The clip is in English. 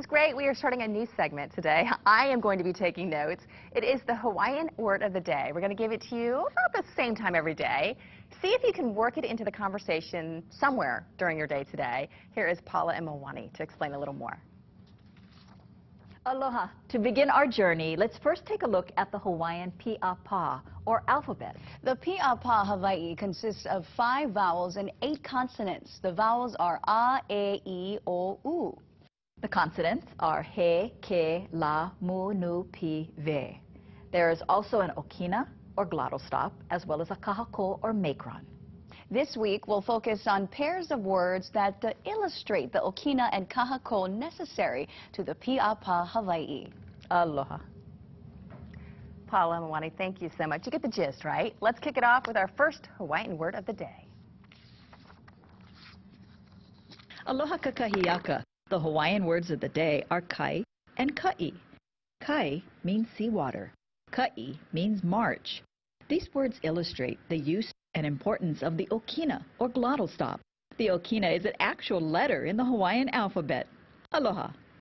is great. We are starting a new segment today. I am going to be taking notes. It is the Hawaiian word of the day. We're going to give it to you about the same time every day. See if you can work it into the conversation somewhere during your day today. Here is Paula and Moanike to explain a little more. Aloha. To begin our journey, let's first take a look at the Hawaiian Pīʻāpā, or alphabet. The Pīʻāpā Hawaii consists of 5 vowels and 8 consonants. The vowels are a, e, i, o, u. The consonants are he, ke, la, mu, nu, pi, ve. There is also an okina, or glottal stop, as well as a kahako, or macron. This week, we'll focus on pairs of words that illustrate the okina and kahako necessary to the Pīʻāpā Hawaii. Aloha. Paula Moanike, thank you so much. You get the gist, right? Let's kick it off with our first Hawaiian word of the day. Aloha kakahiaka. The Hawaiian words of the day are kai and ka`i. Kai means seawater. Ka`i means march. These words illustrate the use and importance of the okina, or glottal stop. The okina is an actual letter in the Hawaiian alphabet. Aloha.